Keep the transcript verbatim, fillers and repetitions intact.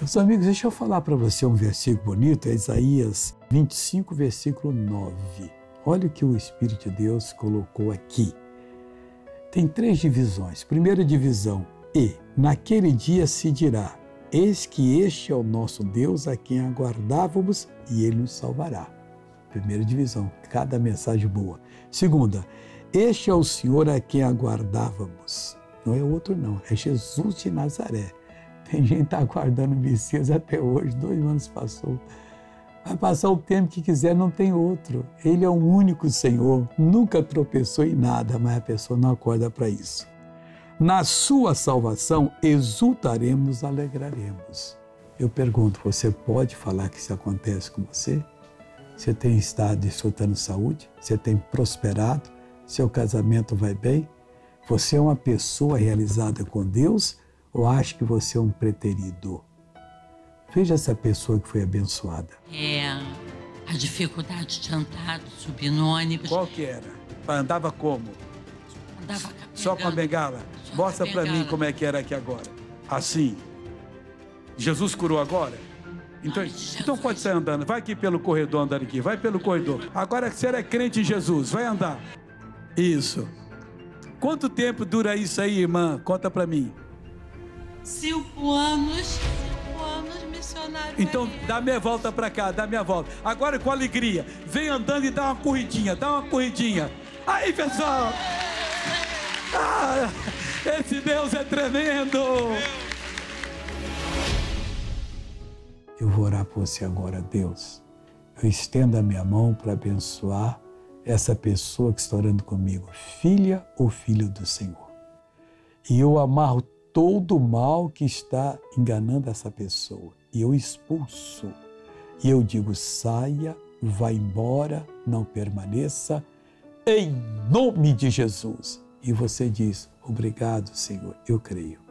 Meus amigos, deixa eu falar para você um versículo bonito, é Isaías vinte e cinco, versículo nove. Olha o que o Espírito de Deus colocou aqui. Tem três divisões. Primeira divisão, e naquele dia se dirá, eis que este é o nosso Deus a quem aguardávamos e ele nos salvará. Primeira divisão, cada mensagem boa. Segunda, este é o Senhor a quem aguardávamos. Não é outro não, é Jesus de Nazaré. Tem gente que está aguardando o Messias até hoje, dois anos passou. Vai passar o tempo que quiser, não tem outro. Ele é um único Senhor, nunca tropeçou em nada, mas a pessoa não acorda para isso. Na sua salvação, exultaremos, nos alegraremos. Eu pergunto, você pode falar que isso acontece com você? Você tem estado desfrutando saúde? Você tem prosperado? Seu casamento vai bem? Você é uma pessoa realizada com Deus? Ou acha que você é um preterido? Veja essa pessoa que foi abençoada. É a dificuldade de andar, de subir no ônibus. Qual que era? Andava como? Andava com a bengala. Só com a bengala? Só mostra para mim como é que era aqui agora. Assim. Jesus curou agora? Então, Ai, então pode sair andando. Vai aqui pelo corredor, andando aqui. Vai pelo corredor. Agora você é crente em Jesus. Vai andar. Isso. Quanto tempo dura isso aí, irmã? Conta para mim. Cinco anos, cinco anos, missionário. Então, dá minha volta para cá, dá minha volta. Agora com alegria, vem andando e dá uma corridinha, dá uma corridinha. Aí, pessoal! Ah, esse Deus é tremendo! Eu vou orar por você agora, Deus. Eu estendo a minha mão para abençoar essa pessoa que está orando comigo, filha ou filho do Senhor. E eu amarro todo o mal que está enganando essa pessoa. E eu expulso. E eu digo, saia, vá embora, não permaneça, em nome de Jesus. E você diz, obrigado, Senhor, eu creio.